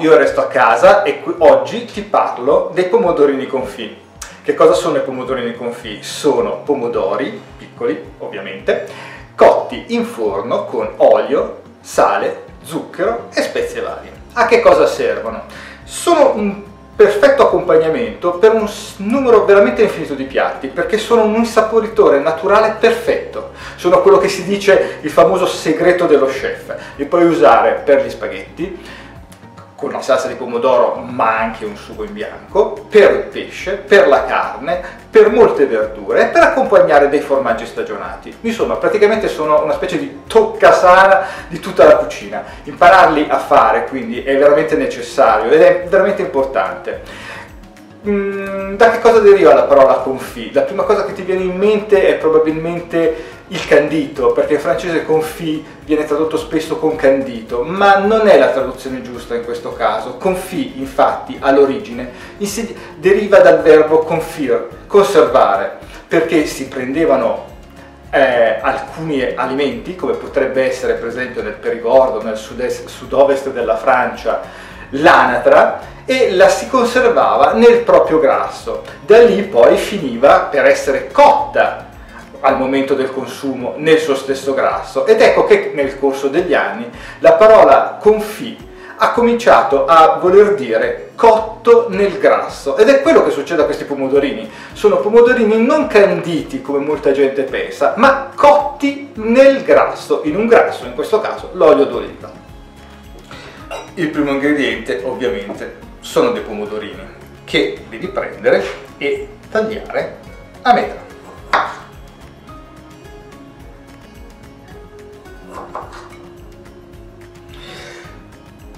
io resto a casa e oggi ti parlo dei pomodorini confit. Che cosa sono i pomodorini confit? Sono pomodori, piccoli ovviamente, cotti in forno con olio, sale, zucchero e spezie varie. A che cosa servono? Sono un perfetto accompagnamento per un numero veramente infinito di piatti, perché sono un insaporitore naturale perfetto, sono quello che si dice il famoso segreto dello chef. Li puoi usare per gli spaghetti con la salsa di pomodoro, ma anche un sugo in bianco, per il pesce, per la carne, per molte verdure e per accompagnare dei formaggi stagionati. Insomma, praticamente sono una specie di tocca sana di tutta la cucina. Impararli a fare, quindi, è veramente necessario ed è veramente importante. Da che cosa deriva la parola confit? La prima cosa che ti viene in mente è probabilmente il candito, perché in francese confit viene tradotto spesso con candito, ma non è la traduzione giusta in questo caso. Confit, infatti, all'origine deriva dal verbo confire, conservare, perché si prendevano alcuni alimenti, come potrebbe essere per esempio nel Perigordo, nel sud-ovest della Francia, l'anatra, e la si conservava nel proprio grasso. Da lì poi finiva per essere cotta al momento del consumo nel suo stesso grasso, ed ecco che nel corso degli anni la parola confit ha cominciato a voler dire cotto nel grasso, ed è quello che succede a questi pomodorini. Sono pomodorini non canditi come molta gente pensa, ma cotti nel grasso, in un grasso, in questo caso l'olio d'oliva. Il primo ingrediente ovviamente sono dei pomodorini, che devi prendere e tagliare a metà.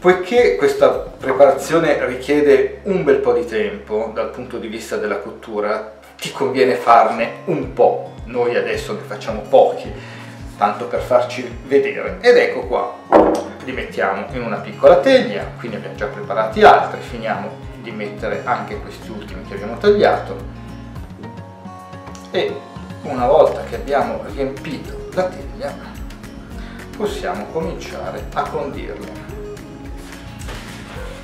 Poiché questa preparazione richiede un bel po' di tempo dal punto di vista della cottura, ti conviene farne un po'. Noi adesso ne facciamo pochi, tanto per farci vedere. Ed ecco qua, li mettiamo in una piccola teglia, qui ne abbiamo già preparati altri, finiamo di mettere anche questi ultimi che abbiamo tagliato, e una volta che abbiamo riempito la teglia possiamo cominciare a condirli.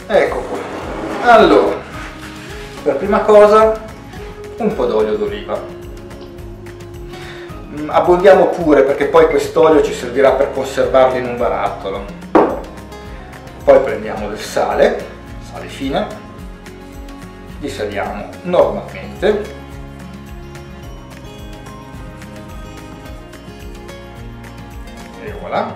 Ecco qua. Allora, per prima cosa un po' d'olio d'oliva. Abbondiamo pure, perché poi quest'olio ci servirà per conservarlo in un barattolo. Poi prendiamo del sale, sale fine, li saliamo normalmente, e voilà.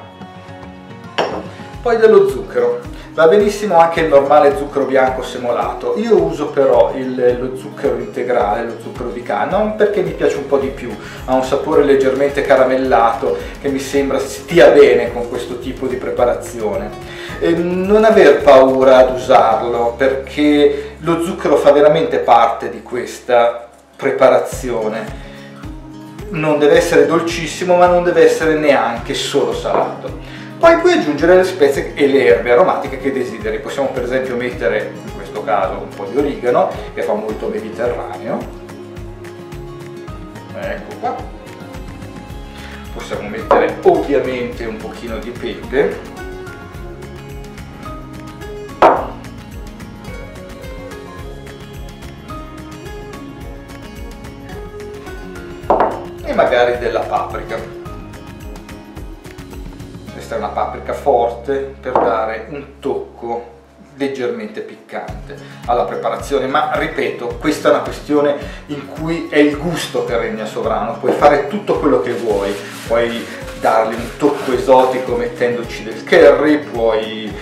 Poi dello zucchero. Va benissimo anche il normale zucchero bianco semolato. Io uso però lo zucchero integrale, lo zucchero di canna, perché mi piace un po' di più, ha un sapore leggermente caramellato che mi sembra stia bene con questo tipo di preparazione. E non aver paura ad usarlo, perché lo zucchero fa veramente parte di questa preparazione. Non deve essere dolcissimo, ma non deve essere neanche solo salato. Poi puoi aggiungere le spezie e le erbe aromatiche che desideri. Possiamo per esempio mettere, in questo caso, un po' di origano, che fa molto mediterraneo. Ecco qua. Possiamo mettere ovviamente un pochino di pepe. E magari della paprika. Una paprika forte per dare un tocco leggermente piccante alla preparazione, ma ripeto, questa è una questione in cui è il gusto che regna sovrano. Puoi fare tutto quello che vuoi, puoi dargli un tocco esotico mettendoci del curry, puoi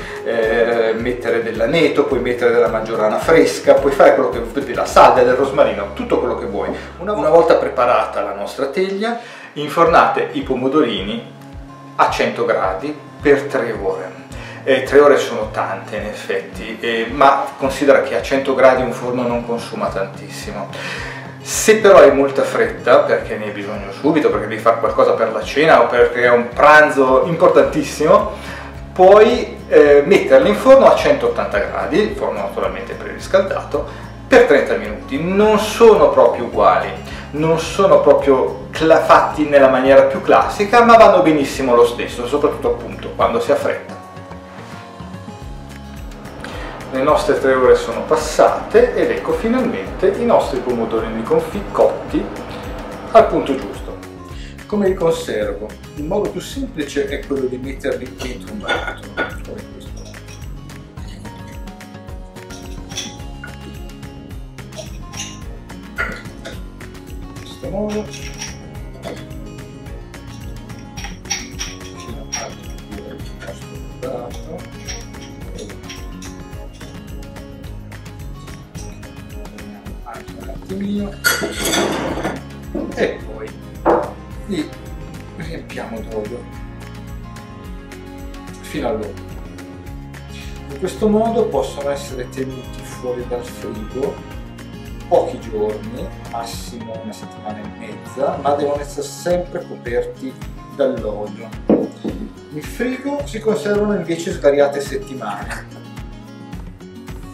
mettere dell'aneto, puoi mettere della maggiorana fresca, puoi fare quello che vuoi, della salvia, del rosmarino, tutto quello che vuoi. Una volta preparata la nostra teglia, infornate i pomodorini a 100 gradi per 3 ore. 3 ore sono tante in effetti, ma considera che a 100 gradi un forno non consuma tantissimo. Se però hai molta fretta, perché ne hai bisogno subito, perché devi fare qualcosa per la cena o perché è un pranzo importantissimo, puoi metterli in forno a 180 gradi, il forno naturalmente preriscaldato, per 30 minuti. Non sono proprio uguali. Non sono proprio fatti nella maniera più classica, ma vanno benissimo lo stesso, soprattutto appunto quando si ha fretta. Le nostre 3 ore sono passate ed ecco finalmente i nostri pomodorini cotti al punto giusto. Come li conservo? Il modo più semplice è quello di metterli dentro un vaso, come in questo modo. In questo modo. C'è una parte di questo. E poi li riempiamo d'olio fino all'olio. In questo modo possono essere tenuti fuori dal frigo pochi giorni, massimo una settimana e mezza, ma devono essere sempre coperti dall'olio. In frigo si conservano invece svariate settimane.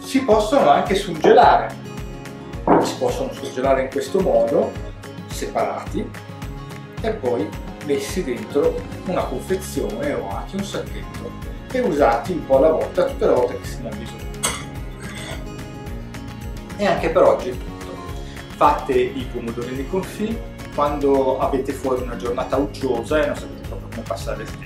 Si possono anche surgelare. Si possono surgelare in questo modo, separati, e poi messi dentro una confezione o anche un sacchetto e usati un po' alla volta, tutte le volte che se ne ha bisogno. E anche per oggi è tutto. Fate i pomodorini confit quando avete fuori una giornata uggiosa e non sapete proprio come passare il tempo.